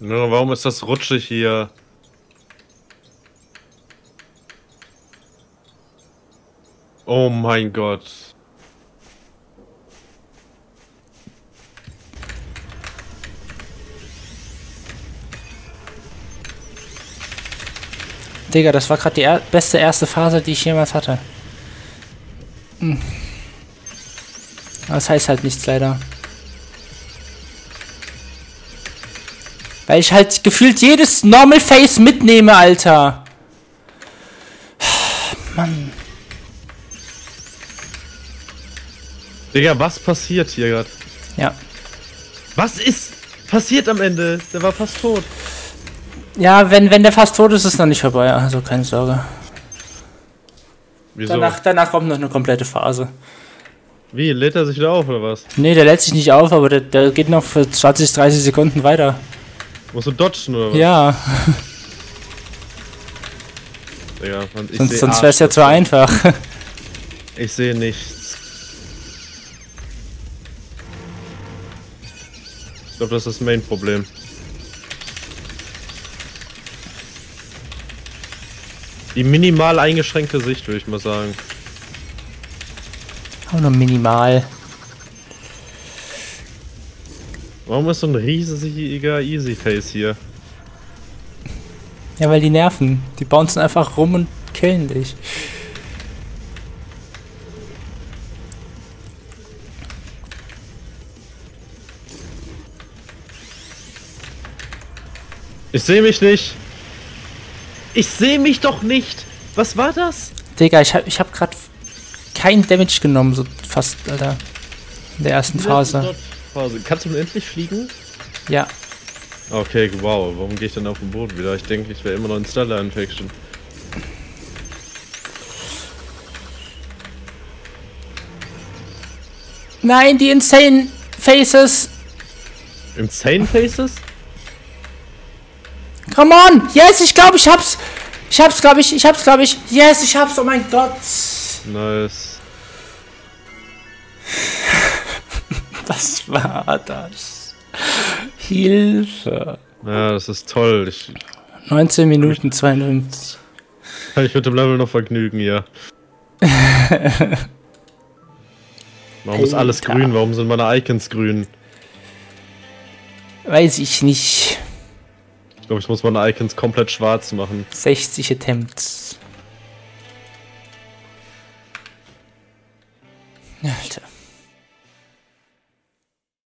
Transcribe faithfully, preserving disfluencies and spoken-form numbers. Ja, warum ist das rutschig hier? Oh mein Gott. Digga, das war gerade die er beste erste Phase, die ich jemals hatte. Hm. Das heißt halt nichts, leider. Weil ich halt gefühlt jedes Normal Face mitnehme, Alter. Mann. Digga, was passiert hier gerade? Ja. Was ist passiert am Ende? Der war fast tot. Ja, wenn, wenn der fast tot ist, ist es noch nicht vorbei. Also keine Sorge. Wieso? Danach, danach kommt noch eine komplette Phase. Wie, lädt er sich wieder auf oder was? Nee, der lädt sich nicht auf, aber der, der geht noch für zwanzig, dreißig Sekunden weiter. Musst du dodgen oder was? Ja. Digga, Mann, ich sonst sonst wäre es ja zu einfach. Ich sehe nichts. Ich glaube, das ist das Main-Problem. Die minimal eingeschränkte Sicht, würde ich mal sagen. Auch nur minimal. Warum ist so ein riesiger Easyface hier? Ja, weil die nerven. Die bouncen einfach rum und killen dich. Ich sehe mich nicht. Ich sehe mich doch nicht. Was war das? Digga, ich hab, ich hab grad kein Damage genommen, so fast, Alter. In der ersten Phase. Phase. Kannst du endlich fliegen? Ja. Okay, wow. Warum gehe ich dann auf den Boden wieder? Ich denke, ich wäre immer noch in Stellar Infection. Nein, die Insane Faces. Insane Faces? Come on! Yes, ich glaube, ich hab's! Ich hab's, glaube ich, ich hab's, glaube ich. Yes, ich hab's, oh mein Gott! Nice. Das war das. Hilfe. Ja, das ist toll. Ich neunzehn Minuten zweiundfünfzig. Ich würde dem Level noch vergnügen, ja. Warum ist alles grün? Warum sind meine Icons grün? Weiß ich nicht. Ich glaube, ich muss meine Icons komplett schwarz machen. sechzig Attempts. Alter.